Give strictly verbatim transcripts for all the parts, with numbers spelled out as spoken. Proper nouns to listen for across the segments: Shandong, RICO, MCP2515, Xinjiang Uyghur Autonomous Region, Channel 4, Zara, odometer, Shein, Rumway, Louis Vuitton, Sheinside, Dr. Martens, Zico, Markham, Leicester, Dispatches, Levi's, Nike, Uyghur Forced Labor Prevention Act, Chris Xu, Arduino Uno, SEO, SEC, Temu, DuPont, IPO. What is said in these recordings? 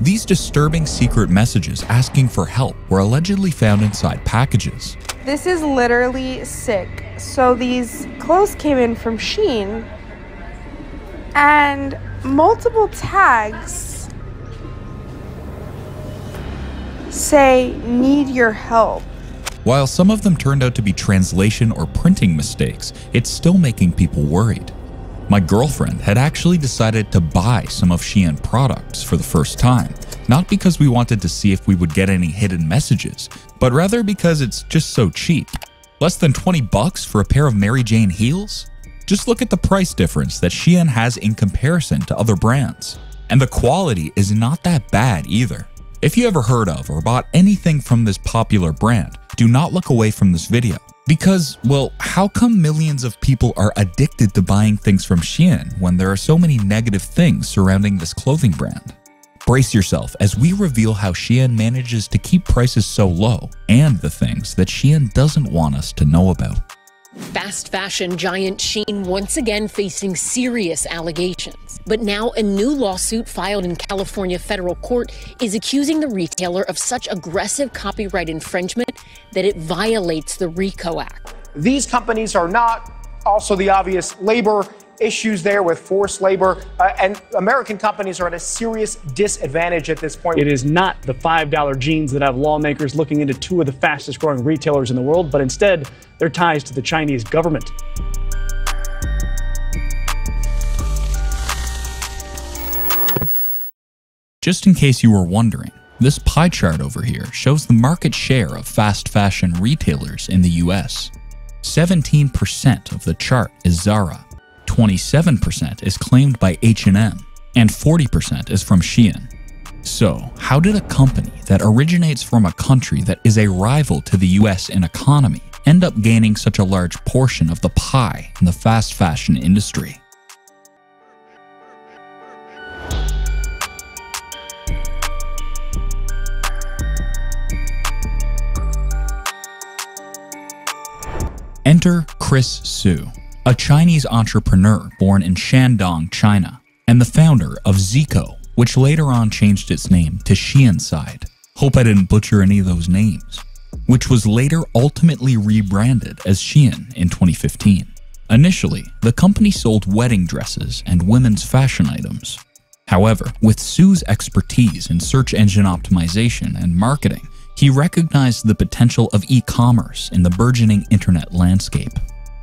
These disturbing secret messages asking for help were allegedly found inside packages. This is literally sick. So these clothes came in from Shein and multiple tags say, "Need your help." While some of them turned out to be translation or printing mistakes, it's still making people worried. My girlfriend had actually decided to buy some of Shein products for the first time, not because we wanted to see if we would get any hidden messages, but rather because it's just so cheap. Less than twenty bucks for a pair of Mary Jane heels? Just look at the price difference that Shein has in comparison to other brands. And the quality is not that bad either. If you ever heard of or bought anything from this popular brand, do not look away from this video. Because, well, how come millions of people are addicted to buying things from Shein when there are so many negative things surrounding this clothing brand? Brace yourself as we reveal how Shein manages to keep prices so low and the things that Shein doesn't want us to know about. Fast fashion giant Shein once again facing serious allegations. But now a new lawsuit filed in California federal court is accusing the retailer of such aggressive copyright infringement that it violates the RICO Act. These companies are not, also the obvious labor issues there with forced labor, uh, and American companies are at a serious disadvantage at this point. It is not the five dollar jeans that have lawmakers looking into two of the fastest growing retailers in the world, but instead their ties to the Chinese government. Just in case you were wondering, this pie chart over here shows the market share of fast fashion retailers in the U S. seventeen percent of the chart is Zara. twenty-seven percent is claimed by H and M, and forty percent is from Shein. So, how did a company that originates from a country that is a rival to the U S in economy end up gaining such a large portion of the pie in the fast fashion industry? Enter Chris Xu, a Chinese entrepreneur born in Shandong, China, and the founder of Zico, which later on changed its name to Sheinside. Hope I didn't butcher any of those names. Which was later ultimately rebranded as Shein in twenty fifteen. Initially, the company sold wedding dresses and women's fashion items. However, with Xu's expertise in search engine optimization and marketing, he recognized the potential of e-commerce in the burgeoning internet landscape.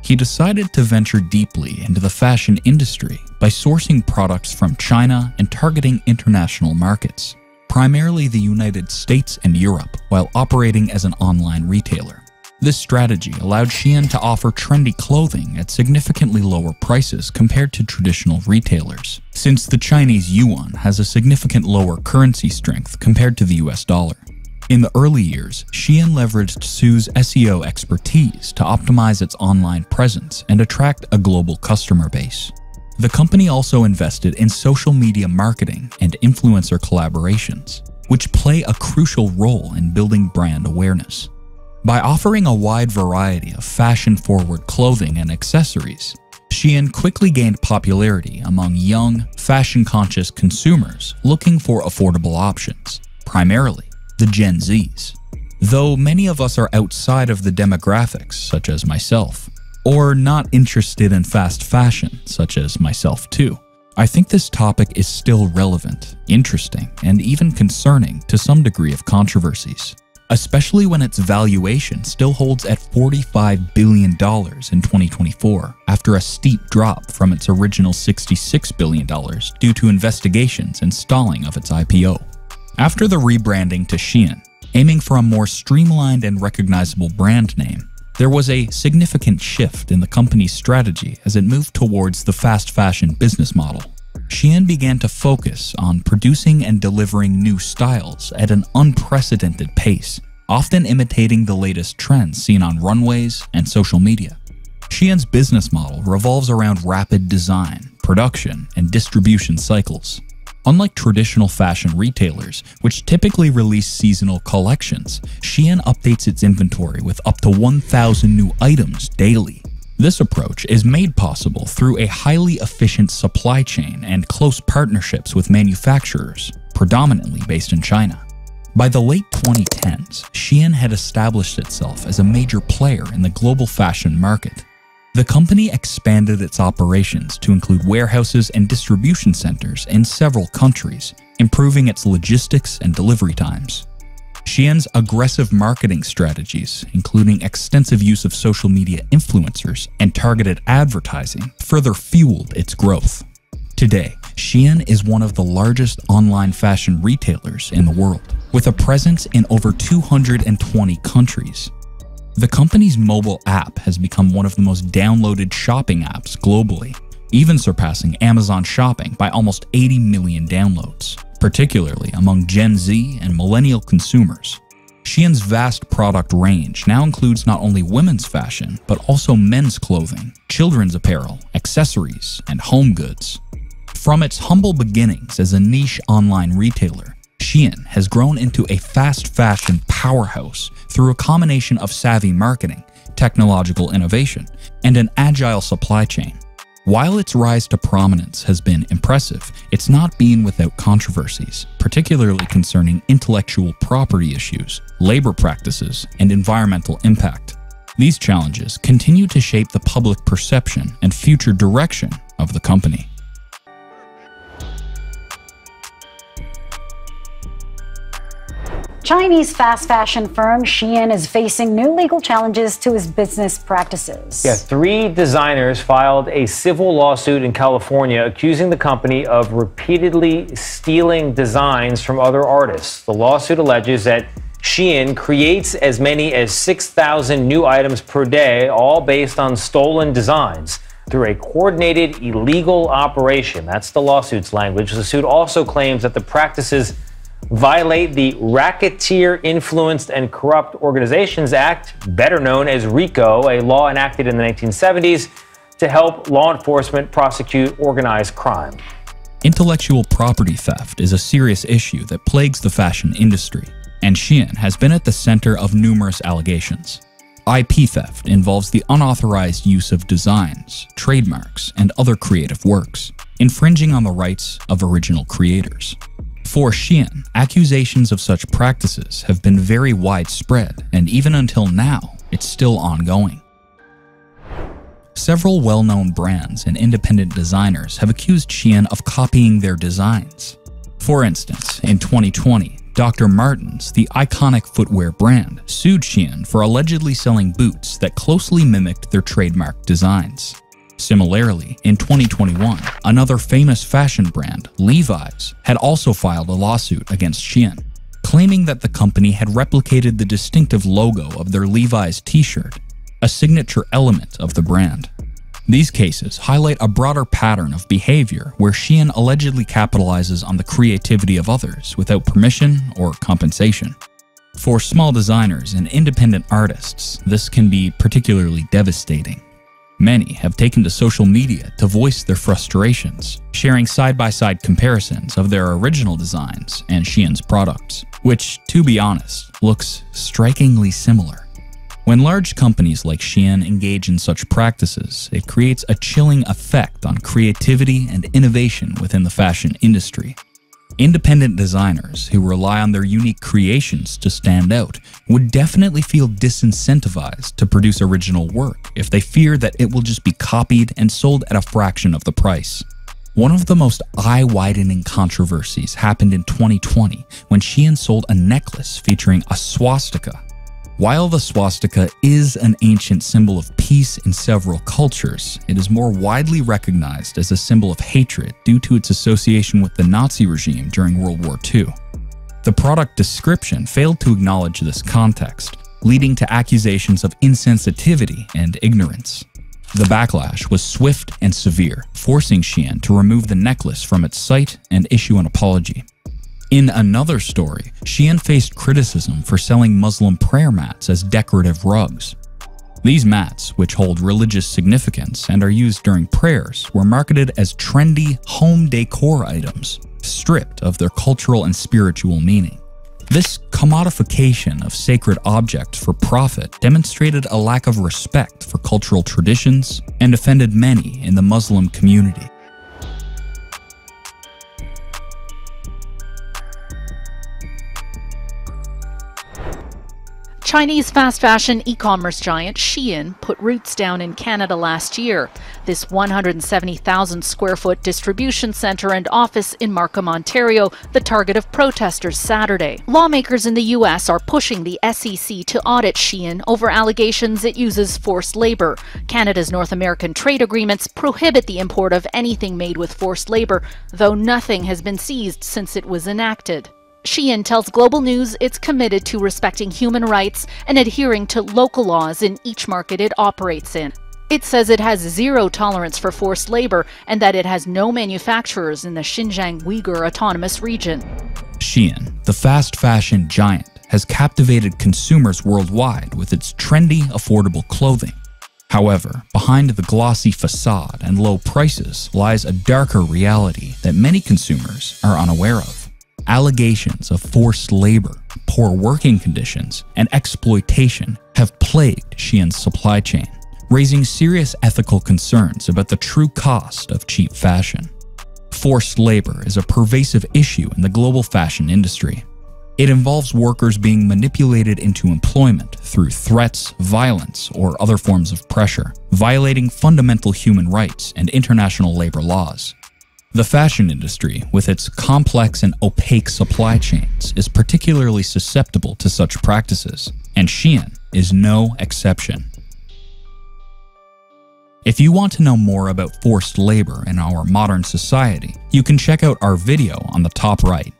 He decided to venture deeply into the fashion industry by sourcing products from China and targeting international markets, primarily the United States and Europe, while operating as an online retailer. This strategy allowed Shein to offer trendy clothing at significantly lower prices compared to traditional retailers, since the Chinese yuan has a significant lower currency strength compared to the U S dollar. In the early years, Shein leveraged Xu's S E O expertise to optimize its online presence and attract a global customer base. The company also invested in social media marketing and influencer collaborations, which play a crucial role in building brand awareness. By offering a wide variety of fashion-forward clothing and accessories, Shein quickly gained popularity among young, fashion-conscious consumers looking for affordable options, primarily the Gen Zs. Though many of us are outside of the demographics, such as myself, or not interested in fast fashion, such as myself too, I think this topic is still relevant, interesting, and even concerning to some degree of controversies, especially when its valuation still holds at forty-five billion dollars in twenty twenty-four, after a steep drop from its original sixty-six billion dollars due to investigations and stalling of its I P O. After the rebranding to Shein, aiming for a more streamlined and recognizable brand name, there was a significant shift in the company's strategy as it moved towards the fast fashion business model. Shein began to focus on producing and delivering new styles at an unprecedented pace, often imitating the latest trends seen on runways and social media. Shein's business model revolves around rapid design, production, and distribution cycles. Unlike traditional fashion retailers, which typically release seasonal collections, Shein updates its inventory with up to one thousand new items daily. This approach is made possible through a highly efficient supply chain and close partnerships with manufacturers, predominantly based in China. By the late twenty tens, Shein had established itself as a major player in the global fashion market. The company expanded its operations to include warehouses and distribution centers in several countries, improving its logistics and delivery times. Shein's aggressive marketing strategies, including extensive use of social media influencers and targeted advertising, further fueled its growth. Today, Shein is one of the largest online fashion retailers in the world, with a presence in over two hundred twenty countries. The company's mobile app has become one of the most downloaded shopping apps globally, even surpassing Amazon Shopping by almost eighty million downloads, particularly among Gen Z and millennial consumers. Shein's vast product range now includes not only women's fashion, but also men's clothing, children's apparel, accessories, and home goods. From its humble beginnings as a niche online retailer, Shein has grown into a fast fashion powerhouse through a combination of savvy marketing, technological innovation, and an agile supply chain. While its rise to prominence has been impressive, it's not been without controversies, particularly concerning intellectual property issues, labor practices, and environmental impact. These challenges continue to shape the public perception and future direction of the company. Chinese fast fashion firm Shein is facing new legal challenges to its business practices. Yeah, three designers filed a civil lawsuit in California accusing the company of repeatedly stealing designs from other artists. The lawsuit alleges that Shein creates as many as six thousand new items per day, all based on stolen designs, through a coordinated illegal operation. That's the lawsuit's language. The suit also claims that the practices violate the Racketeer Influenced and Corrupt Organizations Act, better known as RICO, a law enacted in the nineteen seventies to help law enforcement prosecute organized crime. Intellectual property theft is a serious issue that plagues the fashion industry, and Shein has been at the center of numerous allegations. I P theft involves the unauthorized use of designs, trademarks, and other creative works, infringing on the rights of original creators. For Shein, accusations of such practices have been very widespread, and even until now, it's still ongoing. Several well-known brands and independent designers have accused Shein of copying their designs. For instance, in twenty twenty, Doctor Martens, the iconic footwear brand, sued Shein for allegedly selling boots that closely mimicked their trademark designs. Similarly, in twenty twenty-one, another famous fashion brand, Levi's, had also filed a lawsuit against Shein, claiming that the company had replicated the distinctive logo of their Levi's t-shirt, a signature element of the brand. These cases highlight a broader pattern of behavior where Shein allegedly capitalizes on the creativity of others without permission or compensation. For small designers and independent artists, this can be particularly devastating. Many have taken to social media to voice their frustrations, sharing side-by-side comparisons of their original designs and Shein's products, which, to be honest, looks strikingly similar. When large companies like Shein engage in such practices, it creates a chilling effect on creativity and innovation within the fashion industry. Independent designers who rely on their unique creations to stand out would definitely feel disincentivized to produce original work if they fear that it will just be copied and sold at a fraction of the price. One of the most eye-widening controversies happened in twenty twenty when Shein sold a necklace featuring a swastika. While the swastika is an ancient symbol of peace in several cultures, it is more widely recognized as a symbol of hatred due to its association with the Nazi regime during World War Two. The product description failed to acknowledge this context, leading to accusations of insensitivity and ignorance. The backlash was swift and severe, forcing Shein to remove the necklace from its site and issue an apology. In another story, Shein faced criticism for selling Muslim prayer mats as decorative rugs. These mats, which hold religious significance and are used during prayers, were marketed as trendy home decor items, stripped of their cultural and spiritual meaning. This commodification of sacred objects for profit demonstrated a lack of respect for cultural traditions and offended many in the Muslim community. Chinese fast fashion e-commerce giant Shein put roots down in Canada last year. This one hundred seventy thousand square foot distribution center and office in Markham, Ontario, the target of protesters Saturday. Lawmakers in the U S are pushing the S E C to audit Shein over allegations it uses forced labor. Canada's North American trade agreements prohibit the import of anything made with forced labor, though nothing has been seized since it was enacted. Shein tells Global News it's committed to respecting human rights and adhering to local laws in each market it operates in. It says it has zero tolerance for forced labor and that it has no manufacturers in the Xinjiang Uyghur Autonomous Region. Shein, the fast fashion giant, has captivated consumers worldwide with its trendy, affordable clothing. However, behind the glossy facade and low prices lies a darker reality that many consumers are unaware of. Allegations of forced labor, poor working conditions, and exploitation have plagued Shein's supply chain, raising serious ethical concerns about the true cost of cheap fashion. Forced labor is a pervasive issue in the global fashion industry. It involves workers being manipulated into employment through threats, violence, or other forms of pressure, violating fundamental human rights and international labor laws. The fashion industry, with its complex and opaque supply chains, is particularly susceptible to such practices, and Shein is no exception. If you want to know more about forced labor in our modern society, you can check out our video on the top right.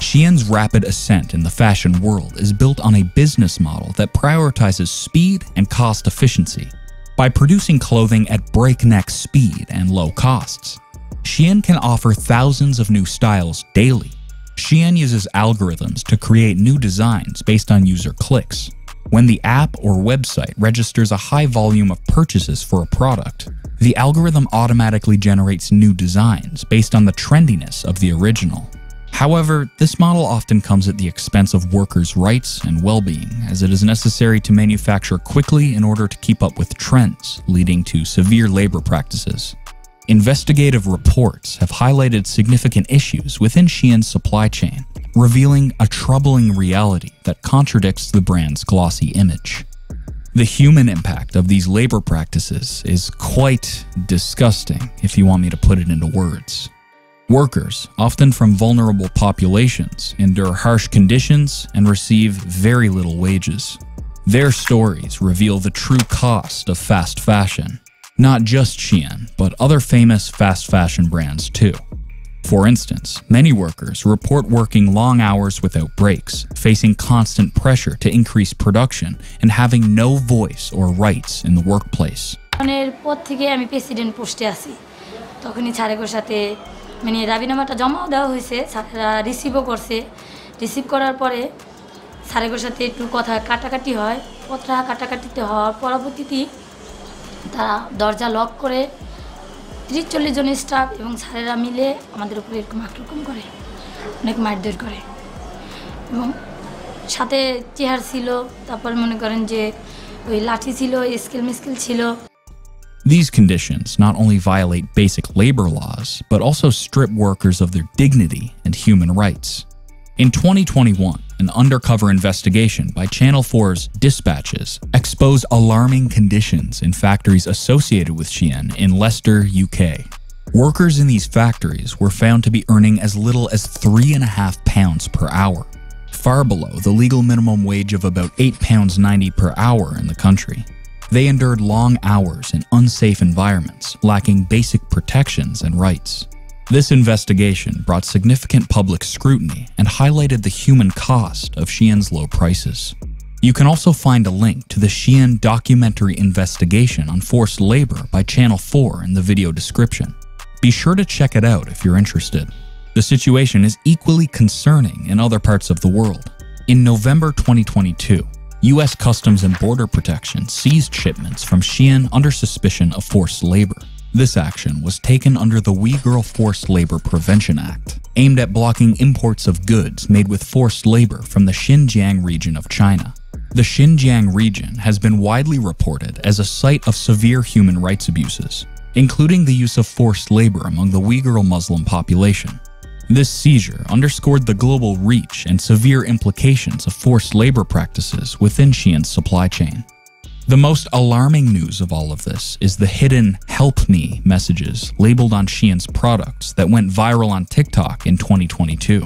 Shein's rapid ascent in the fashion world is built on a business model that prioritizes speed and cost efficiency. By producing clothing at breakneck speed and low costs, Shein can offer thousands of new styles daily. Shein uses algorithms to create new designs based on user clicks. When the app or website registers a high volume of purchases for a product, the algorithm automatically generates new designs based on the trendiness of the original. However, this model often comes at the expense of workers' rights and well-being, as it is necessary to manufacture quickly in order to keep up with trends, leading to severe labor practices. Investigative reports have highlighted significant issues within Shein's supply chain, revealing a troubling reality that contradicts the brand's glossy image. The human impact of these labor practices is quite disgusting, if you want me to put it into words. Workers, often from vulnerable populations, endure harsh conditions and receive very little wages. Their stories reveal the true cost of fast fashion. Not just Shein, but other famous fast fashion brands too. For instance, many workers report working long hours without breaks, facing constant pressure to increase production, and having no voice or rights in the workplace. তারা দরজা lock করে ত্রিশ চল্লিশ জন staff এবং স্যারেরা মিলে আমাদের উপরে এরকম আক্রমণ করে, অনেক মারধর করে এবং সাথে চেহারা ছিল, তারপর মনে করেন যে ওই লাঠি ছিল, স্কেল মিস্কেল ছিল। These conditions not only violate basic labor laws but also strip workers of their dignity and human rights. In twenty twenty-one, an undercover investigation by Channel four's Dispatches exposed alarming conditions in factories associated with Shein in Leicester, U K. Workers in these factories were found to be earning as little as three and a half pounds per hour, far below the legal minimum wage of about eight pounds ninety per hour in the country. They endured long hours in unsafe environments, lacking basic protections and rights. This investigation brought significant public scrutiny and highlighted the human cost of Shein's low prices. You can also find a link to the Shein documentary investigation on forced labor by Channel four in the video description. Be sure to check it out if you're interested. The situation is equally concerning in other parts of the world. In November twenty twenty-two, U S Customs and Border Protection seized shipments from Shein under suspicion of forced labor. This action was taken under the Uyghur Forced Labor Prevention Act, aimed at blocking imports of goods made with forced labor from the Xinjiang region of China. The Xinjiang region has been widely reported as a site of severe human rights abuses, including the use of forced labor among the Uyghur Muslim population. This seizure underscored the global reach and severe implications of forced labor practices within Shein's supply chain. The most alarming news of all of this is the hidden "help me" messages labeled on Shein's products that went viral on TikTok in twenty twenty-two.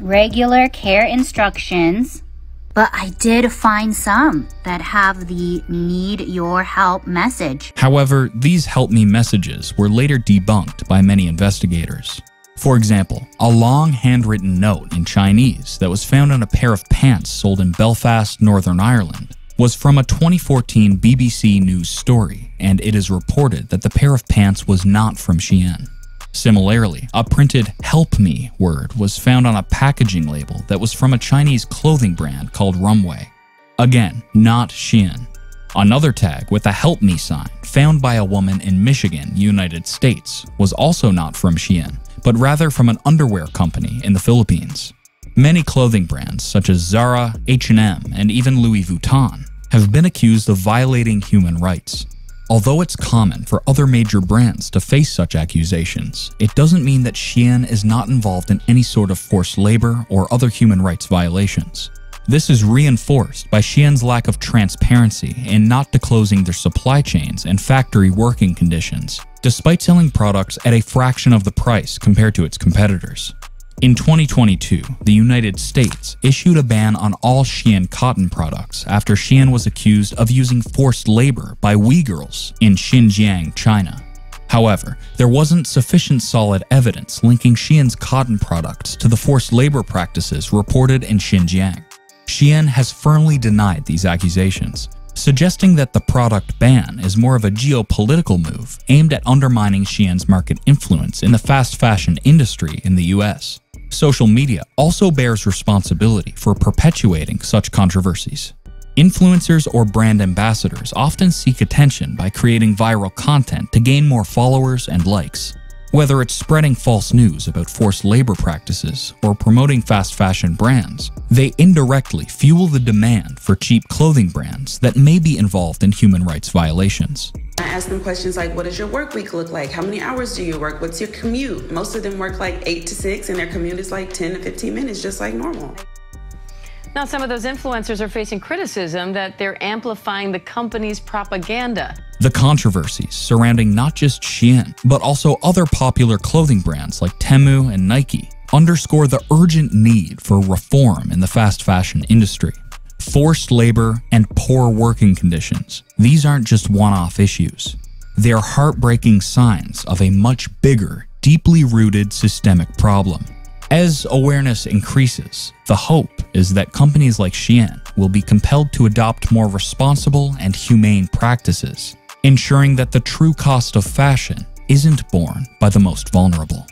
Regular care instructions, but I did find some that have the "need your help" message. However, these "help me" messages were later debunked by many investigators. For example, a long handwritten note in Chinese that was found on a pair of pants sold in Belfast, Northern Ireland, was from a twenty fourteen B B C News story, and it is reported that the pair of pants was not from Shein. Similarly, a printed "help me" word was found on a packaging label that was from a Chinese clothing brand called Rumway. Again, not Shein. Another tag with a "help me" sign, found by a woman in Michigan, United States, was also not from Shein, but rather from an underwear company in the Philippines. Many clothing brands such as Zara, H and M, and even Louis Vuitton have been accused of violating human rights. Although it's common for other major brands to face such accusations, it doesn't mean that Shein is not involved in any sort of forced labor or other human rights violations. This is reinforced by Shein's lack of transparency in not disclosing their supply chains and factory working conditions, despite selling products at a fraction of the price compared to its competitors. In twenty twenty-two, the United States issued a ban on all Shein cotton products after Shein was accused of using forced labor by Uyghurs in Xinjiang, China. However, there wasn't sufficient solid evidence linking Shein's cotton products to the forced labor practices reported in Xinjiang. Shein has firmly denied these accusations, suggesting that the product ban is more of a geopolitical move aimed at undermining Shein's market influence in the fast fashion industry in the U S Social media also bears responsibility for perpetuating such controversies. Influencers or brand ambassadors often seek attention by creating viral content to gain more followers and likes. Whether it's spreading false news about forced labor practices or promoting fast fashion brands, they indirectly fuel the demand for cheap clothing brands that may be involved in human rights violations. I ask them questions like, what does your work week look like? How many hours do you work? What's your commute? Most of them work like eight to six and their commute is like ten to fifteen minutes, just like normal. Now, some of those influencers are facing criticism that they're amplifying the company's propaganda. The controversies surrounding not just Shein, but also other popular clothing brands like Temu and Nike underscore the urgent need for reform in the fast fashion industry. Forced labor and poor working conditions, these aren't just one-off issues. They are heartbreaking signs of a much bigger, deeply rooted systemic problem. As awareness increases, the hope is that companies like Shein will be compelled to adopt more responsible and humane practices, ensuring that the true cost of fashion isn't borne by the most vulnerable.